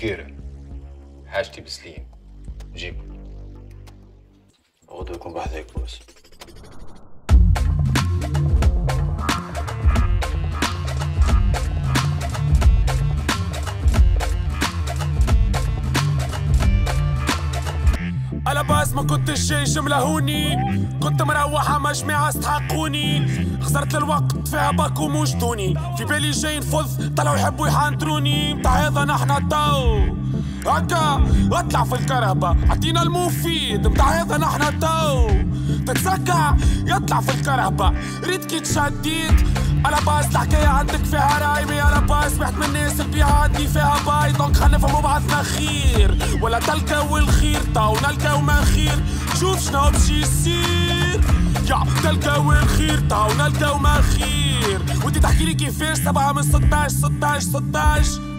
سكيرة حاجتي بسليم جيبو غدوة يكون بحذاك بوس. على باس ما كنتش شي جملة هوني، كنت مروحة مجموعة استحقوني، خسرت الوقت فيها باكو موجدوني، في بالي جاي نفض طلعوا يحبوا يحاندروني، متاع هذا نحنا تو هكا اطلع في الكرهبة، عطينا المفيد متاع هذا نحنا تو تتسكع يطلع في الكرهبة، ريت كي تشديت على باس الحكاية عندك فيها رايمة، على باس سمعت من الناس اللي عندي فيها باي، دونك خلينا نفهموا بعضنا خير، ولا تلقاو الخير تو نلقاو ما خير، شوف شنو بشي يصير، يا تلقاو الخير تو نلقاو ما خير، وأنت تحكي لي كيفاش 7 من 16 7 من 16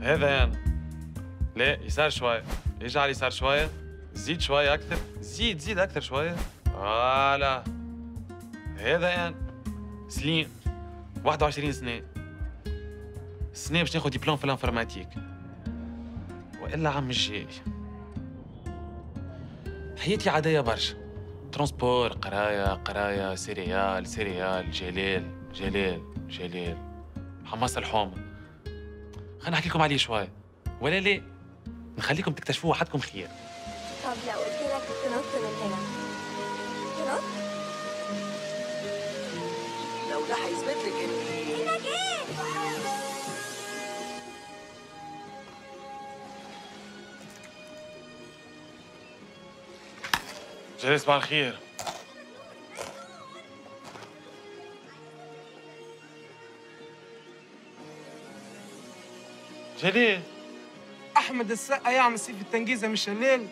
هذا أنا. لا يسار شوية، يجعل يسار شوية، زيد شوية أكثر، زيد أكثر شوية، فوالا. هذا أنا. سليم 21 سنة. السنة باش ناخذ دبلوم في الانفورماتيك. وإلا عام الجاي. حياتي عادية برشا. ترونسبور، قراية، سيريال، جلال. حماس الحومة. خلينا نحكي لكم عليه شوي ولا ليه؟ نخليكم تكتشفوه وحدكم خير. طب لو قلت لك تنط من هنا تنط؟ لو ده هيثبت لك انك هنا جيت. جلس مع الخير. جليل احمد السقا يعمل سيف التنجيزه مش الليل،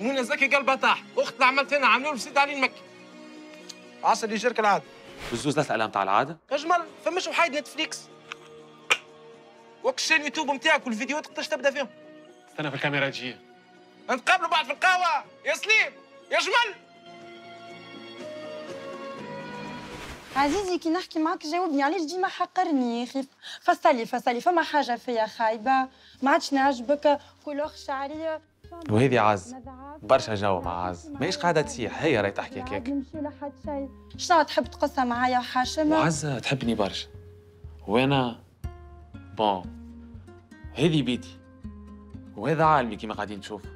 ومنى زكي قلبها طاح، اخت اللي عملت هنا عاملين له في سيد علي المكي. عسل يجرك العاده. بزوز ناس الالام تاع العاده؟ اجمل فماش وحايد نتفليكس. وكشان يوتيوب نتاعك والفيديوهات قداش تبدا فيهم؟ استنى في الكاميرا تجي. نتقابلوا بعد في القهوه يا سليم يا جمل. عزيزي كي نحكي معاك جاوبني علاش ديما حقرني يا اخي، فصلي فما حاجه فيا خايبه ما عادش نعجبك كلوخ شعريه. وهذه عز برشا جو مع عز ماهيش قاعده تسيح، هي راهي تحكي هكاك نمشي لحد شيء. شنو تحب تقصها معايا حاشمه؟ وعز تحبني برشا وانا بون هذه بيتي وهذا عالمي كيما قاعدين تشوفوا.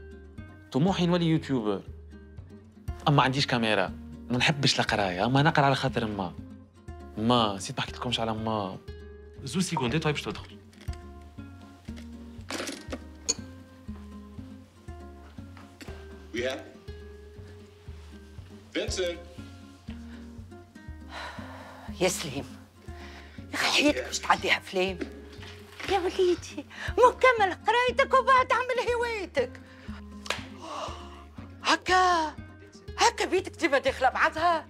طموحي نولي يوتيوبر، اما ما عنديش كاميرا، ما نحبش القرايه، اما نقرا على خاطر ما نسيت ما حكيتلكمش على ما. زوج سيكوندات وهي باش تدخل. وياه فينسنت يا سليم يا اخي حياتك باش تعديها فلام يا وليدي، مكمل قرايتك وبعد تعمل هوايتك هكا بيتك ديما داخله بعضها.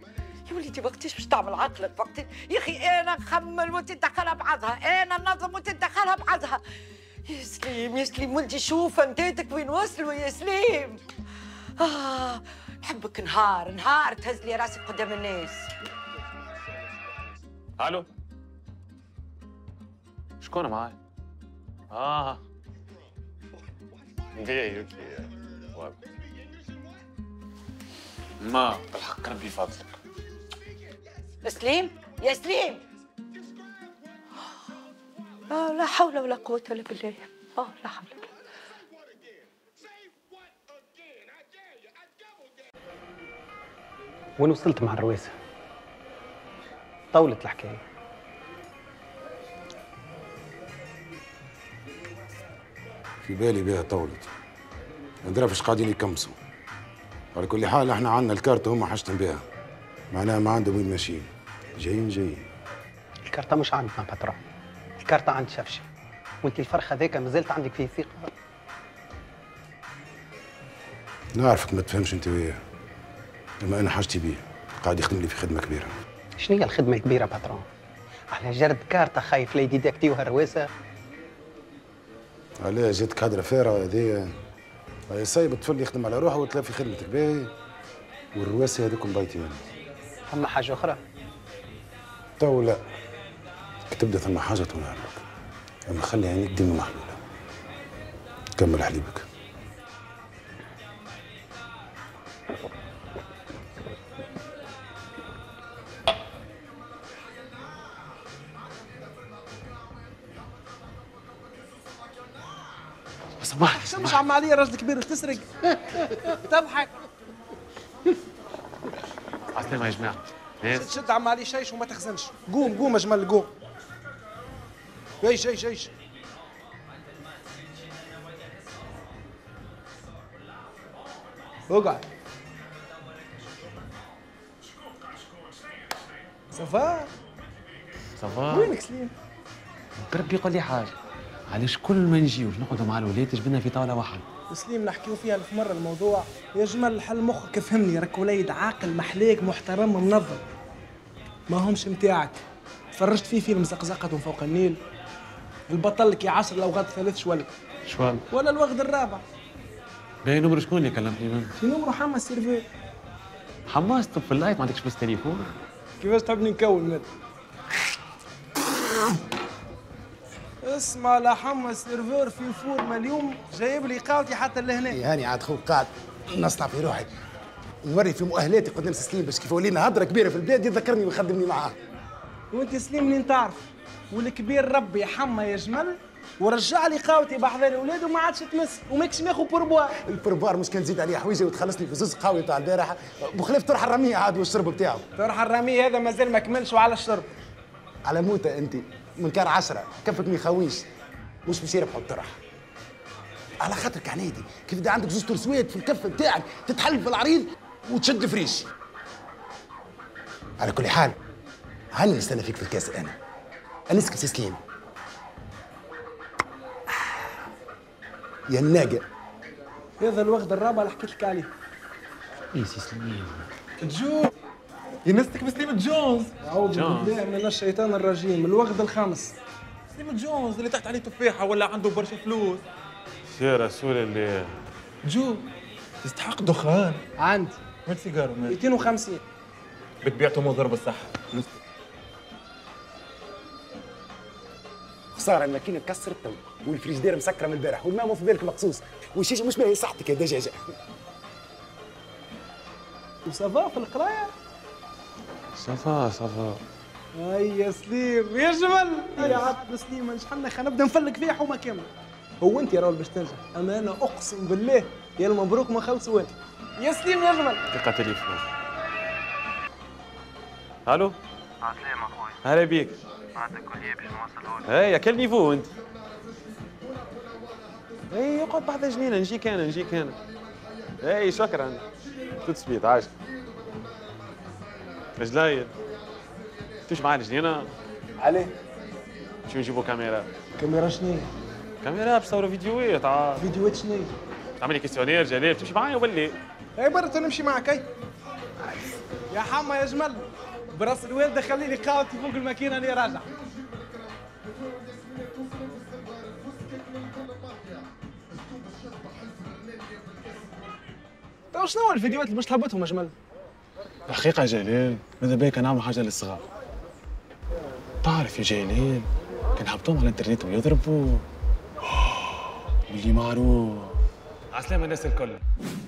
يا وليدي وقتاش باش تعمل عقلك؟ وقتاش يا اخي انا نخمل وانت تدخلها بعضها، انا ننظم وانت تدخلها بعضها. يا سليم ولدي شوف امدادك وين وصلوا يا سليم. نحبك نهار تهز لي راسي قدام الناس. الو شكون معايا؟ باهي اوكي. ما بالحق ربي فضلك. يا سليم لا حول ولا قوة الا بالله. لا حول ولا قوة. وين وصلت مع الرويسة؟ طولت الحكاية. في بالي بها طولت. ما ندري فاش قاعدين يكمسوا. على كل حال احنا عندنا الكارت وهم حاجتهم بها. معناها ما عندهم وين ماشيين، جايين. الكارتة مش عندنا باترا، الكارتة عند شفشي، وانت الفرخ هذاك مازالت عندك فيه ثقة. نعرفك ما تفهمش انت وياه، اما انا حاجتي بيه، قاعد يخدم لي في خدمة كبيرة. شنو هي الخدمة الكبيرة باترون؟ على جرد كارتة خايف لا يديداكتيو هالرواسة؟ علاه جات كادرة فارغة هذايا، يا سايب الطفل يخدم على روحه وتلاقي في خدمتك باهي، والرواسة هذوك مبيتين. فما حاجة أخرى؟ تو لا، كي تبدا ثما حاجة تنعرفك، أما خلي عينيك ديما محلولة، كمل حليبك. صباح شمش عم علي راجل كبير وتسرق تضحك. عسلامة يا جماعة. تشد عم علي شيش وما تخزنش. قوم يا جمال قوم. ايش اقعد. صفا وينك سليم؟ بربي يقول لي حاجة. علاش كل ما نجيو نقعدوا مع الولاد تجبنا في طاوله واحده؟ سليم نحكيو فيها ألف مرة الموضوع يا جمال، حل مخك فهمني، راك وليد عاقل محليك محترم منظم، ما همش متاعك. تفرجت فيه فيلم زقزقة من فوق النيل، البطل كي عصر الاوغاد الثلاث شوال ولا الوغد الرابع. باهي نمر شكون اللي كلمتني منه؟ في نمره حماس سيرفي حماس. طب في اللايت ما عندكش بس تليفون؟ كيفاش تحبني نكون مال؟ اسمع، لا حمص سيرفور في فورما اليوم جايب لي قاوتي حتى لهنا. هاني عاد خوك قاعد نصنع في روحي، نوري في مؤهلاتي قدام سليم باش كيف ولينا هضره كبيره في البلاد يذكرني ويخدمني معاه. وانت سليم منين تعرف؟ والكبير ربي حمى يا جمل ورجع لي قاوتي بحذا الاولاد وما عادش تمس، وماكش ماخو بوربوار. البوربوار مش كان تزيد عليا حويجه وتخلصني في زوز قهوه تاع البارحه، بخلاف طرح الرميه عاد والشرب بتاعه. طرح الرميه هذا مازال ما كملش وعلى الشرب. على موته انت من كار 10 كفك ميخاويش مش باش يربحوا الطرح، على خاطرك عنادي كيف دا عندك زوز ترسوات في الكف بتاعك تتحل في العريض وتشد الفريش. على كل حال هاني نستنى فيك في الكاس. انا اسكت سليم يا الناقه، هذا الوغد الرابع اللي حكيت لك عليه. ايه سي سليم تجوب يمسك بسليم جونز، اعوذ بالله من الشيطان الرجيم. الوغد الخامس سليم جونز اللي تحت عليه تفاحه ولا عنده برشا فلوس. يا رسول الله جو تستحق دخان. عندي من سيجاره 250 بتبيعته مو ضرب الصحه. خساره الماكينه تكسرت تو، والفريجدير مسكره من البارح، والماء مو في بالك مقصوص، والشيشه مش باهي صحتك يا دجاجه. وصفا في القرايه صفا. هيا سليم يا جمل، يا عاد سليم نشحن خلينا نبدا نفلك فيها حومه كامله. هو انت يا راول باش تنجح، اما انا اقسم بالله يا المبروك ما خلصوا. يا سليم يا جمل تلقى تليفون. الو عسلامة اخويا. هلا بيك. عندك كلية باش نوصلهولك. هيا كل نيفو انت؟ اي اقعد بحذا جنينه. نجيك انا. اي شكرا توت سبيت عايشك. رجليا تمشي معايا لجنينة؟ عليه؟ شو نجيبو كاميرا شنية؟ كاميرا بصوروا فيديوهات. فيديوهات شنية؟ تعمل لي كيستيونير جلال تمشي معايا ولا؟ اي برا نمشي معك. اي يا حما يا جمل براس الوالدة خلي لي قاوتي فوق الماكينة اللي راجع. تو شنو الفيديوهات اللي باش تهبطهم يا جمل؟ الحقيقة يا جلال ماذا بيا كنعمل حاجة للصغار. تعرف يا جلال كان هبطوهم على الانترنت ويضربوا واللي معروف. عسلامة الناس الكل،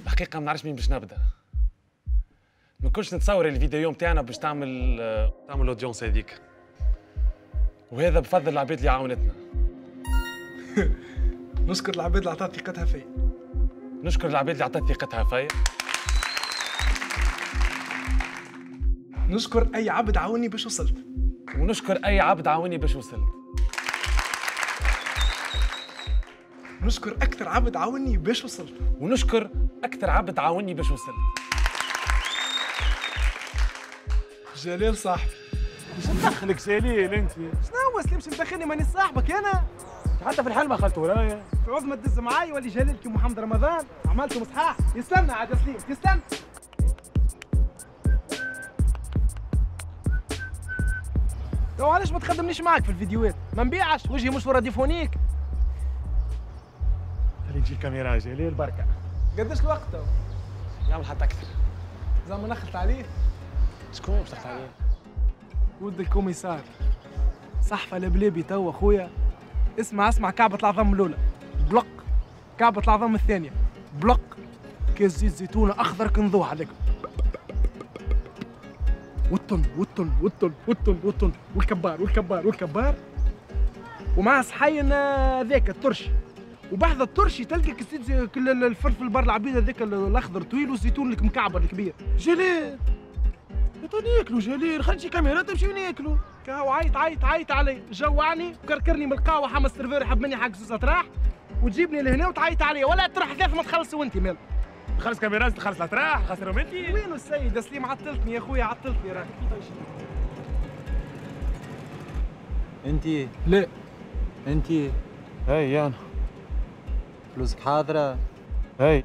الحقيقة ما نعرفش مين باش نبدا. ما كنتش نتصور الفيديو نتاعنا باش تعمل الاودينس هذيك، وهذا بفضل العباد اللي عاونتنا. نشكر العباد اللي عطات ثقتها فيا. نشكر أي عبد عاوني باش وصلت. نشكر أكثر عبد عاوني باش وصلت. جليل صاحبي. شنو دخلك جليل انت؟ شنو هو سليم شنو دخلني ماني صاحبك انا؟ حتى في الحال ما خلت ورايا. في عوز ما تدز معايا ولي جليل كي محمد رمضان عملته مصحاح. يستنى عاد سليم يستنى. لو علاش ما تخدمنيش معاك في الفيديوهات؟ ما نبيعش وجهي مش في راديفونيك. خلي تجي الكاميرا جليل بركه. قداش الوقت تو؟ يلا حتى اكثر. زعما نخلط عليه؟ شكون باش تخلط عليه؟ ود الكوميسار. صحفه لبليبي تو اخويا. اسمع اسمع كعبة العظام الأولى بلق، كعبة العظام الثانية بلق، كيس زيت زيتونة أخضر كنضوح هذاك والطن والطن والطن والطن والطن والكبار والكبار والكبار ومع صحين ذاك الترشي وبعد الترشي تلقى كل الفلفل بر العبيد هذاك الأخضر طويل والزيتون المكعبر الكبير. جليل تو ناكلو جليل خلي شي كاميرا تمشي وناكلو. كاهو عيط عيط عيط علي جوعني وكركرني من القهوه حمص السيرفور يحب مني حق زوز اطراح وتجيبني لهنا وتعيط علي ولا تروح ثلاث ما تخلص وانت مال خلص كاميرات تخلص اطراح خسرهم انت. وينو السيد سليم عطلتني يا خويا عطلتني راك انت. لا انت هاي انا فلوسك حاضره هاي.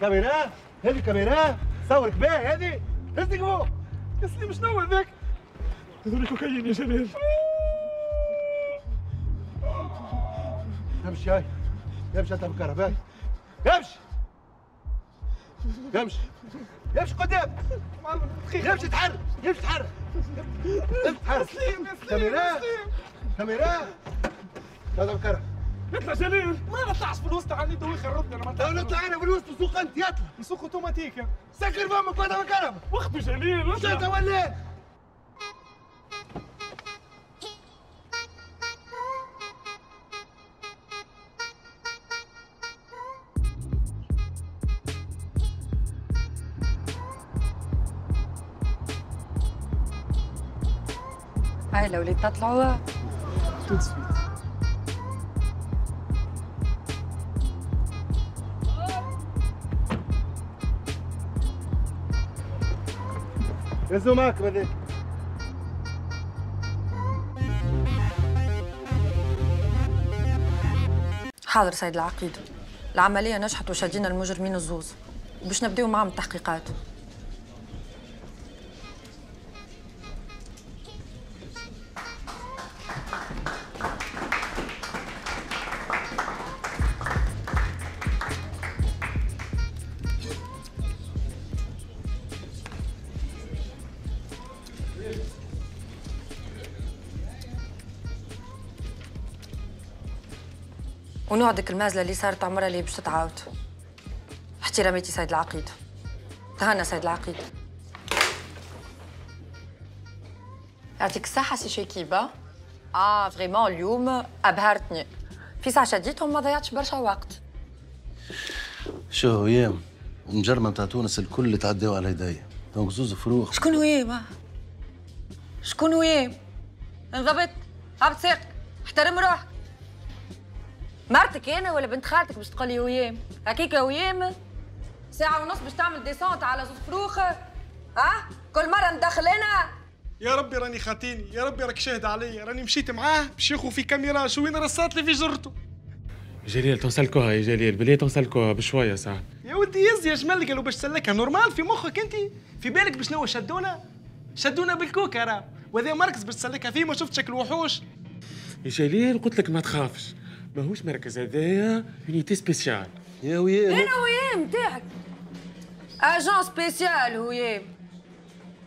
كاميرا هذه كاميرا صورك بها هذه هزك فوق. يا سليم شنو هذاك؟ هذول كوكايين يا جلال. امشي هاي امشي انت بالكهرباء امشي امشي امشي قدام امشي تحرك امشي تحرك امشي تحرك. سليم كاميرا كاميرا هذا بالكهرباء. اطلع جليل ما نطلعش في الوسط عندي تو يخربني انا ما نطلعش. لو نطلع انا في الوسط نسوق انت يطلع نسوق اوتوماتيكا. سكر فمك بعد ما كرم وقته جليل اطلع انت ولا هاي لو اللي تطلعوا تدسوا يزو معك بذلك. حاضر سيد العقيد. العملية نجحت وشدينا المجرمين الزوز وباش نبداو معهم التحقيقات. ونوعدك المازلة اللي صارت عمرها اللي باش تتعاود. احتراماتي سيد العقيد. تهنى سيد العقيد. يعطيك الصحة سي شيكيبا. فريمون اليوم أبهرتني. في ساعة شديتهم ما ضيعتش برشا وقت. شو هيام ومجرمة تاع تونس الكل اللي تعداو على يديا. دونك زوز فروخ. شكون هيام؟ شكون هيام؟ انضبط، هبط ساق، احترم روحك. مرتك انا ولا بنت خالتك باش تقول لي ويام؟ هكيك ويام ساعة ونص باش تعمل ديسونت على زوز فروخ كل مرة ندخل انا. يا ربي راني خاطيني، يا ربي راك شاهد عليا، راني مشيت معاه باش ياخذ في كاميرا شوين رصات لي في جرته. جليل تنسلكوها يا جليل، بلي تنسلكوها بشوية ساعة. يا ودي يز يا شملك لو باش تسلكها نورمال في مخك انت؟ في بالك بشنو شدونا؟ شدونا بالكوكا راه، وهذا مركز باش تسلكها فيه ما شفت شكل وحوش. يا جليل قلت لك ما تخافش. ماهوش مركز هذايا يونيتي سبيسيال. يا ويام انا ويام تاعك اجون سبيسيال ويام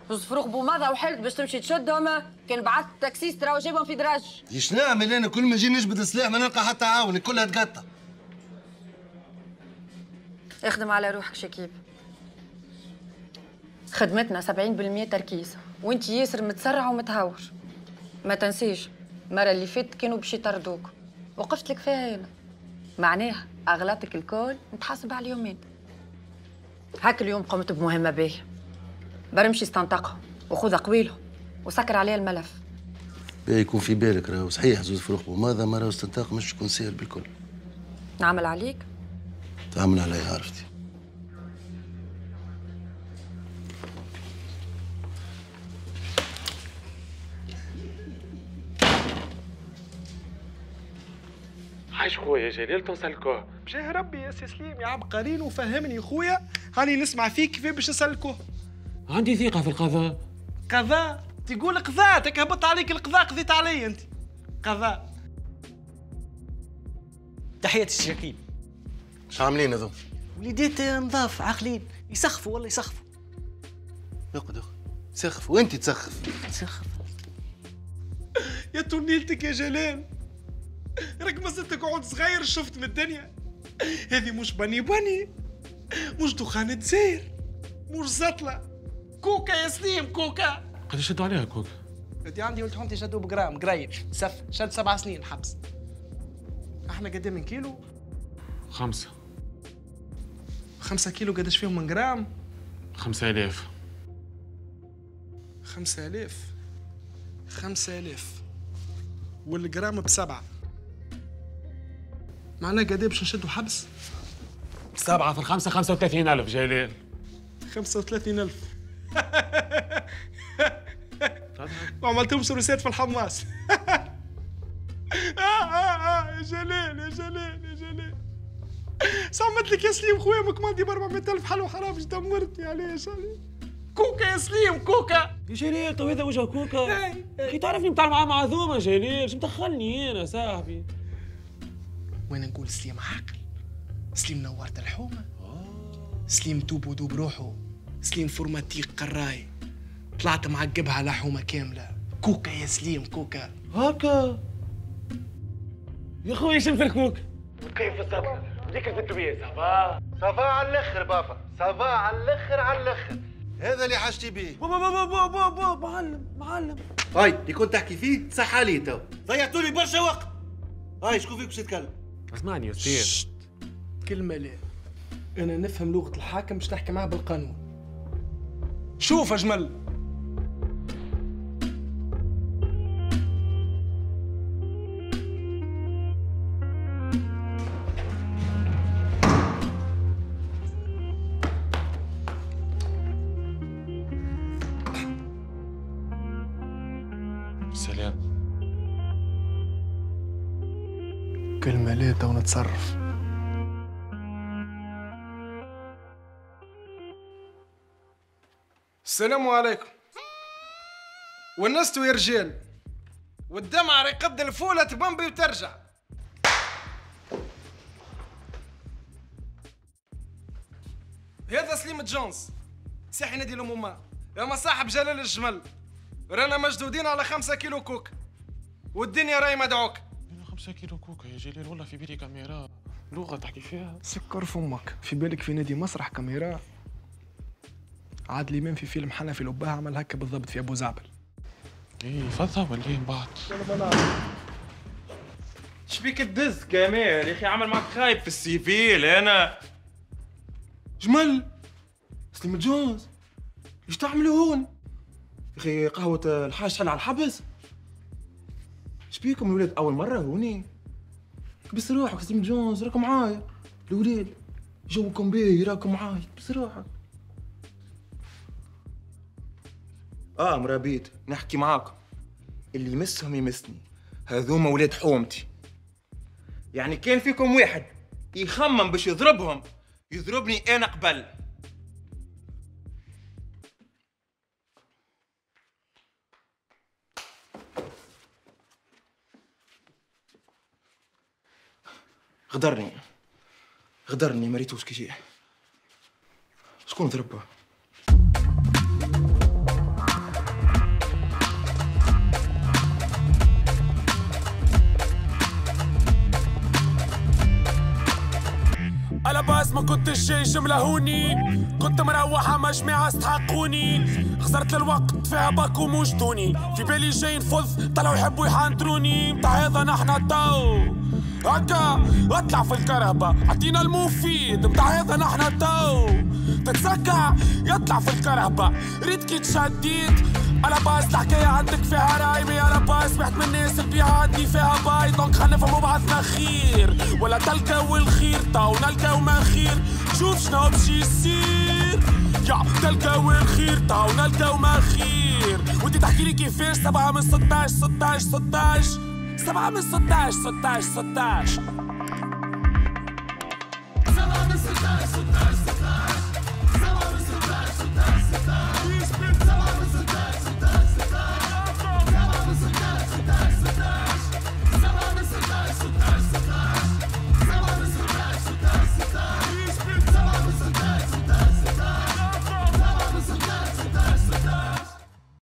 صفروخ بومضة وحلت باش تمشي تشدهم كان بعثت تاكسيست ترى جابهم في دراج. ايش نعمل انا كل ما نجي نجبد السلاح ما نلقى حتى عاوني كلها تقطع. اخدم على روحك شكيب. خدمتنا 70% تركيز وانت ياسر متسرع ومتهور. ما تنسيش المرة اللي فاتت كانوا باش يطردوك وقفت لك فيها انا. معناها اغلاطك الكل نتحاسب على اليومين. هاك اليوم قمت بمهمة باهية. برمشي استنطقهم وخذ اقويلهم وسكر عليها الملف. باهي يكون في بالك راهو صحيح زوز فروخ وماذا ما راهو استنطاق مش يكون ساهل بالكل. نعمل عليك؟ تعمل عليا عرفتي. عايش خويا جليل توصل الكوه. بجاه ربي يا سي سليم يا عبقرين وفهمني خويا هاني نسمع فيك كيف باش نوصل الكوه. عندي ثقة في القضاء. قضاء؟ تقول قضاء تك هبط عليك القضاء قضيت علي انت. قضاء. تحياتي الشكيب. اش عاملين هذو؟ وليدات نظاف عاقلين يسخفوا والله يسخفوا. اقعد اقعد تسخف وانت تسخف. تسخف. يا تونيلتك يا جلال. راك مازلتك عود صغير شفت من الدنيا. هذه مش بني بني. مش دخانة زير. مش زطلة. كوكا يا سليم كوكا. قد شدوا عليها كوكا؟ دي عندي ولد حمتي شدوا بجرام قريب سف شد 7 سنين حبس. احنا قد من كيلو؟ 5. 5 كيلو قداش فيهم من جرام؟ 5000. 5000. 5000. والجرام ب7. معناه قد ايه باش نشدوا حبس؟ 7 في الخمسة 35000 جلال. 35000. وعملتهم سروسات في الحماس. يا جلال يا جلال يا جلال صمت لك يا سليم خويا مكماندي ب 400000 حلو حرام اش دمرتني عليه يا جلال. كوكا يا سليم كوكا يا جلال تو هذا وجه كوكا كي تعرفني نتعامل معاه معذومه جلال اش مدخلني انا صاحبي. وانا نقول سليم عاقل سليم نورت الحومه سليم دوب ودوب روحه سليم فورماتيق قراي طلعت معقبها على حومه كامله. كوكا يا سليم كوكا هاكا يا خويا شمس الكوكا. كيف الصبر ليك في الدنيا صافا صافا على الاخر بابا صافا على الاخر على الاخر. هذا اللي حاجتي بيه بابا بابا بابا بابا معلم معلم. هاي اللي كنت تحكي فيه صح عليه تو ضيعتوا لي برشا وقت. هاي شكون فيك باش يتكلم؟ اسمعني يا سيدي كلمه لا انا نفهم لغه الحاكم باش نحكي معاه بالقانون. شوف اجمل سلام كلمة ليتها ونتصرف. السلام عليكم. ونستوا يا رجال والدمعة يقد الفولة تبمبي وترجع. هذا سليم جونز ساحي نادي الأمومة يا صاحب جلال الجمل. رانا مشدودين على 5 كيلو كوك والدنيا راهي مدعوك. 5 كيلو كوكا يا جلال والله في بالي كاميرا لغة تحكي فيها. سكر فمك في بالك في نادي مسرح كاميرا. عادل إمام في فيلم حنفي لباها عمل هكا بالضبط في أبو زعبل. إيه فضة ولا إيه من بعد؟ شبيك تدز كمال يا أخي عمل معك خايب في السيفيل أنا. جمل سليم جونز إيش تعملوا هون؟ يا أخي قهوة الحاج شحال على الحبس؟ شبيكم الولاد أول مرة هوني؟ بس روحك سليم جونز راكم معايا الولاد جوكم باهي راكم معايا بس روحك. مرابيط نحكي معاكم اللي يمسهم يمسني هذوما ولاد حومتي. يعني كان فيكم واحد يخمم باش يضربهم يضربني انا قبل. غدرني مريتوش كي جاي. شكون ضربه؟ على باس ما كنتش جاي جملة هوني، كنت مروح اما جماعة استحقوني، خسرت الوقت فيها باكو موجدوني، في بالي جاي نفض طلعوا يحبوا يحانتروني، متعيضة نحنا تو هكا اطلع في الكرهبة عطينا المفيد، متعيضة نحنا تو تتسكع يطلع في الكرهبة، ريت كي تشديت على باس الحكاية عندك فيها رايبة، على باس سمعت من الناس البيعة عندي فيها باي، دونك خلنا نفهموا بعضنا خير، ولا تلقى والخير تو نلقى وما خير، شوف شنو بجي يصير، يا تلقى والخير تو نلقى وما خير، وانت تحكي لي كيفاش 7 من 16 7 من 16